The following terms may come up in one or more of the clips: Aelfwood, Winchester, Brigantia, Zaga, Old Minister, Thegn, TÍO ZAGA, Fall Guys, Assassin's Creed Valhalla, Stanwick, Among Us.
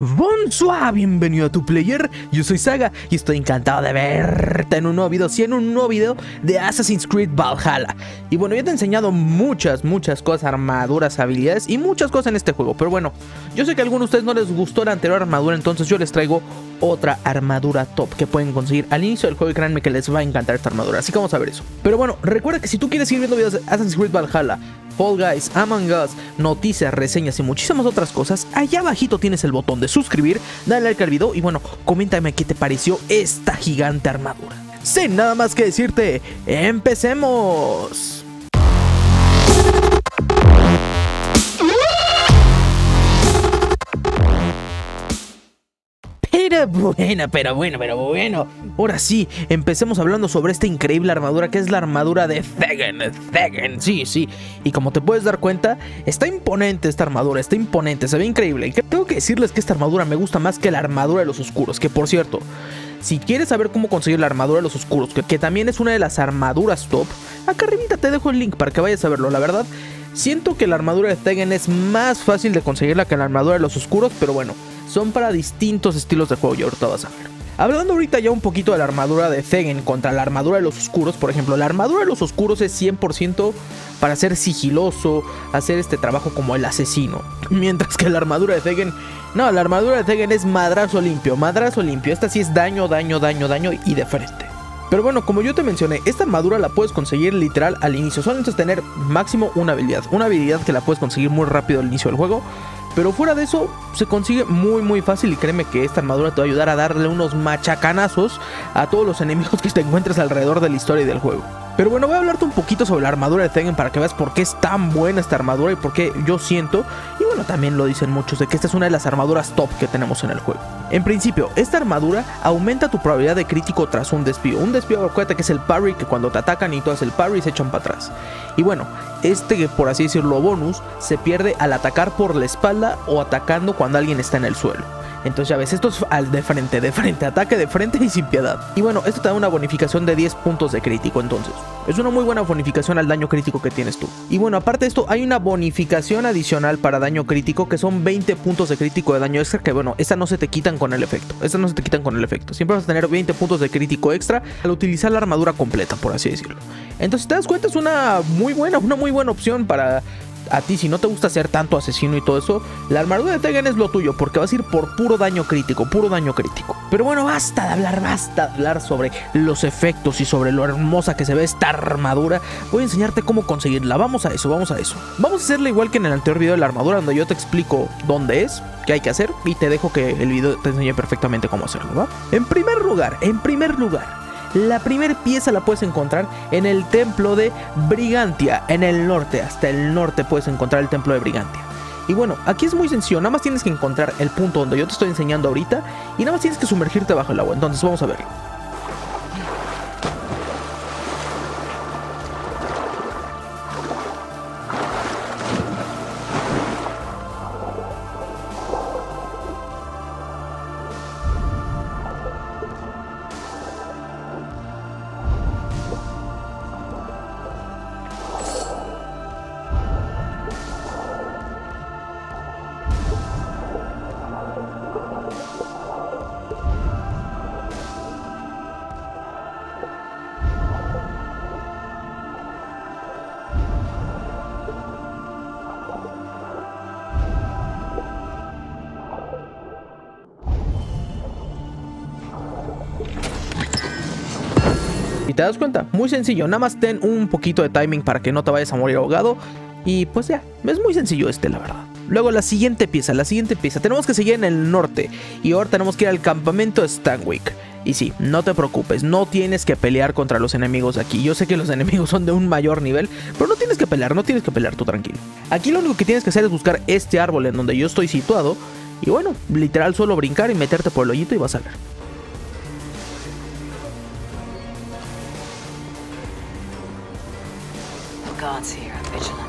¡Bonsoir! Bienvenido a tu player, yo soy Zaga y estoy encantado de verte en un nuevo video, sí, en un nuevo video de Assassin's Creed Valhalla. Y bueno, ya te he enseñado muchas cosas, armaduras, habilidades y muchas cosas en este juego. Pero bueno, yo sé que a algunos de ustedes no les gustó la anterior armadura, entonces yo les traigo otra armadura top que pueden conseguir al inicio del juego y créanme que les va a encantar esta armadura, así que vamos a ver eso. Pero bueno, recuerda que si tú quieres seguir viendo videos de Assassin's Creed Valhalla, Fall Guys, Among Us, noticias, reseñas y muchísimas otras cosas, allá abajito tienes el botón de suscribir, dale like al video y bueno, coméntame qué te pareció esta gigante armadura. Sin nada más que decirte, ¡empecemos! Pero bueno, ahora sí, empecemos hablando sobre esta increíble armadura que es la armadura de Thegn, sí. Y como te puedes dar cuenta, está imponente esta armadura, se ve increíble. Y tengo que decirles que esta armadura me gusta más que la armadura de los oscuros, que por cierto, si quieres saber cómo conseguir la armadura de los oscuros, que también es una de las armaduras top, acá arribita te dejo el link para que vayas a verlo, la verdad. Siento que la armadura de Thegn es más fácil de conseguirla que la armadura de los oscuros, pero bueno, son para distintos estilos de juego y ahorita vas a ver. Hablando ahorita ya un poquito de la armadura de Thegn contra la armadura de los oscuros, por ejemplo, la armadura de los oscuros es 100% para ser sigiloso, hacer este trabajo como el asesino. Mientras que la armadura de Thegn, no, la armadura de Thegn es madrazo limpio. Esta sí es daño y de frente. Pero bueno, como yo te mencioné, esta armadura la puedes conseguir literal al inicio. Solo necesitas tener máximo una habilidad que la puedes conseguir muy rápido al inicio del juego. Pero fuera de eso, se consigue muy fácil y créeme que esta armadura te va a ayudar a darle unos machacanazos a todos los enemigos que te encuentres alrededor de la historia y del juego. Pero bueno, voy a hablarte un poquito sobre la armadura de Thegn para que veas por qué es tan buena esta armadura y por qué yo siento, y bueno, también lo dicen muchos, de que esta es una de las armaduras top que tenemos en el juego. En principio, esta armadura aumenta tu probabilidad de crítico tras un desvío. Un desvío, acuérdate que es el parry, que cuando te atacan y tú haces el parry se echan para atrás. Y bueno, este, por así decirlo, bonus se pierde al atacar por la espalda o atacando cuando alguien está en el suelo. Entonces ya ves, esto es al de frente, ataque de frente y sin piedad. Y bueno, esto te da una bonificación de 10 puntos de crítico, entonces es una muy buena bonificación al daño crítico que tienes tú. Y bueno, aparte de esto, hay una bonificación adicional para daño crítico que son 20 puntos de crítico de daño extra, que bueno, estas no se te quitan con el efecto. Siempre vas a tener 20 puntos de crítico extra al utilizar la armadura completa, por así decirlo. Entonces, si te das cuenta, es una muy buena opción para... A ti, si no te gusta ser tanto asesino y todo eso, la armadura de Thegn es lo tuyo, porque vas a ir por puro daño crítico. Pero bueno, basta de hablar sobre los efectos y sobre lo hermosa que se ve esta armadura. Voy a enseñarte cómo conseguirla, vamos a eso. Vamos a hacerla igual que en el anterior video de la armadura, donde yo te explico dónde es, qué hay que hacer, y te dejo que el video te enseñe perfectamente cómo hacerlo, ¿va? En primer lugar, la primera pieza la puedes encontrar en el templo de Brigantia, en el norte, hasta el norte puedes encontrar el templo de Brigantia. Y bueno, aquí es muy sencillo, nada más tienes que encontrar el punto donde yo te estoy enseñando ahorita y nada más tienes que sumergirte bajo el agua, entonces vamos a verlo. ¿Te das cuenta? Muy sencillo, nada más ten un poquito de timing para que no te vayas a morir ahogado. Y pues ya, es muy sencillo la verdad. Luego la siguiente pieza, tenemos que seguir en el norte y ahora tenemos que ir al campamento Stanwick. Y sí, no te preocupes, no tienes que pelear contra los enemigos aquí. Yo sé que los enemigos son de un mayor nivel, pero no tienes que pelear, tú tranquilo. Aquí lo único que tienes que hacer es buscar este árbol en donde yo estoy situado. Y bueno, literal solo brincar y meterte por el hoyito y vas a ver. Guards here are vigilant.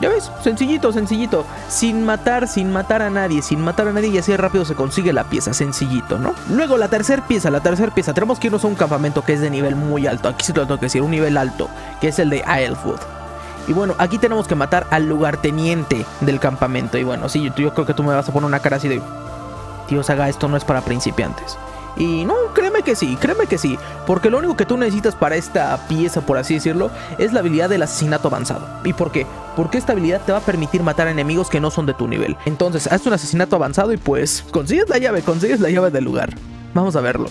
Ya ves, sencillito, sencillito. Sin matar a nadie, y así rápido se consigue la pieza, sencillito, ¿no? Luego la tercera pieza, tenemos que irnos a un campamento que es de nivel muy alto. Aquí sí te lo tengo que decir, un nivel alto, que es el de Aelfwood. Y bueno, aquí tenemos que matar al lugarteniente del campamento. Y bueno, sí, yo creo que tú me vas a poner una cara así de... Tío Zaga, esto no es para principiantes. Y no, créeme que sí, porque lo único que tú necesitas para esta pieza, por así decirlo, es la habilidad del asesinato avanzado. ¿Y por qué? Porque esta habilidad te va a permitir matar a enemigos que no son de tu nivel. Entonces, haz un asesinato avanzado y pues consigues la llave, del lugar. Vamos a verlo.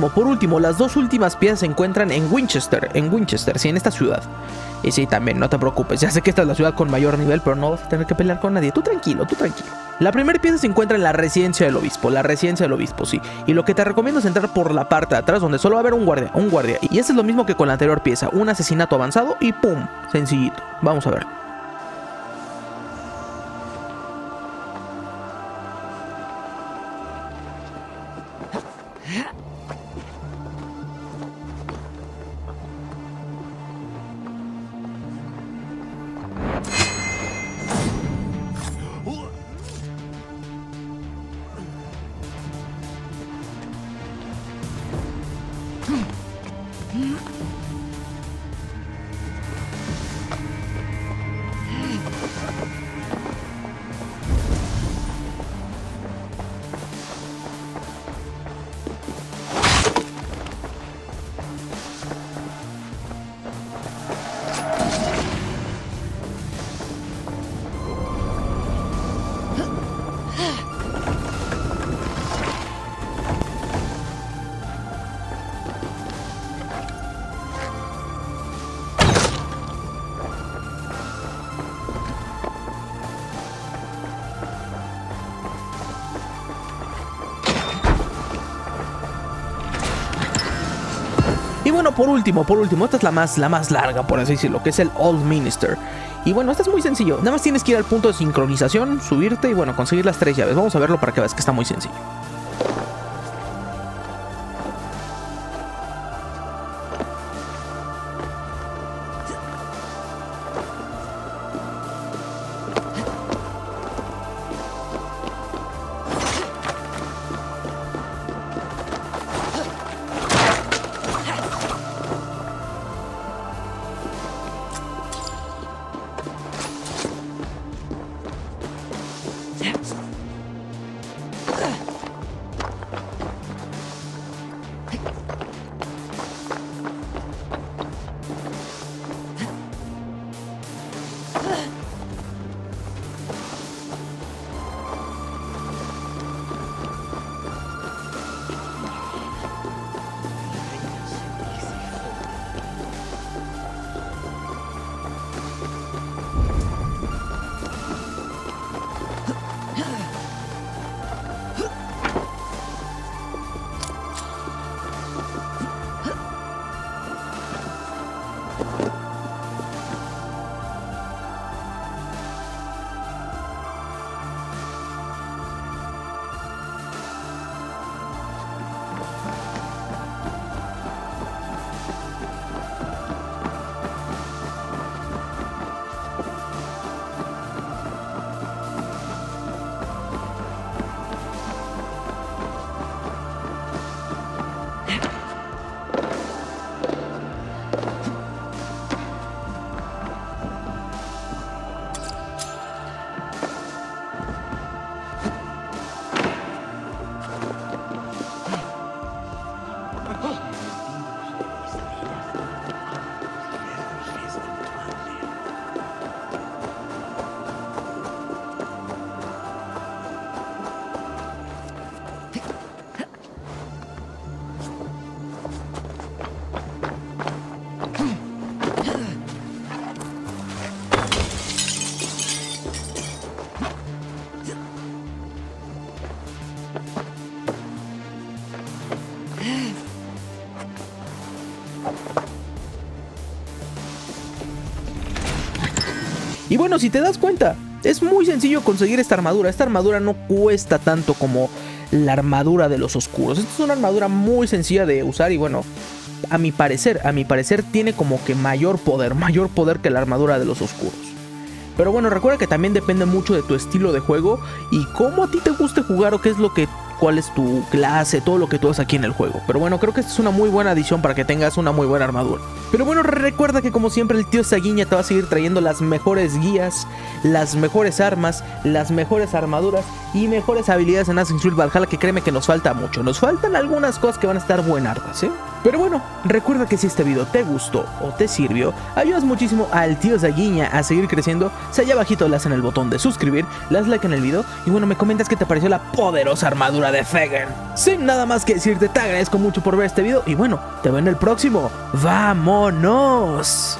Y por último, las dos últimas piezas se encuentran en Winchester, sí, en esta ciudad. Y sí, también, no te preocupes, ya sé que esta es la ciudad con mayor nivel, pero no vas a tener que pelear con nadie, tú tranquilo, La primera pieza se encuentra en la residencia del obispo, sí. Y lo que te recomiendo es entrar por la parte de atrás, donde solo va a haber un guardia, Y eso es lo mismo que con la anterior pieza, un asesinato avanzado y ¡pum! Sencillito, vamos a ver. Bueno, por último, esta es la más larga, por así decirlo, que es el Old Minister. Y bueno, esta es muy sencillo. Nada más tienes que ir al punto de sincronización, subirte y bueno, conseguir las 3 llaves. Vamos a verlo para que veas que está muy sencillo. Y bueno, si te das cuenta, es muy sencillo conseguir esta armadura. Esta armadura no cuesta tanto como la armadura de los oscuros. Esta es una armadura muy sencilla de usar y bueno, a mi parecer tiene como que mayor poder que la armadura de los oscuros. Pero bueno, recuerda que también depende mucho de tu estilo de juego y cómo a ti te guste jugar o qué es lo que, cuál es tu clase, todo lo que tú haces aquí en el juego. Pero bueno, creo que esta es una muy buena adición para que tengas una muy buena armadura. Pero bueno, recuerda que como siempre el tío Zaguiña te va a seguir trayendo las mejores guías, las mejores armas, las mejores armaduras y mejores habilidades en Assassin's Creed Valhalla, que créeme que nos falta mucho. Nos faltan algunas cosas que van a estar buenardas, ¿eh? Pero bueno, recuerda que si este video te gustó o te sirvió, ayudas muchísimo al tío Zaguiña a seguir creciendo. Si allá abajito le das en el botón de suscribir, le das like en el video y bueno, me comentas qué te pareció la poderosa armadura de Thegn. Sin nada más que decirte, te agradezco mucho por ver este video y bueno, te veo en el próximo. ¡Vámonos!